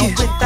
with you.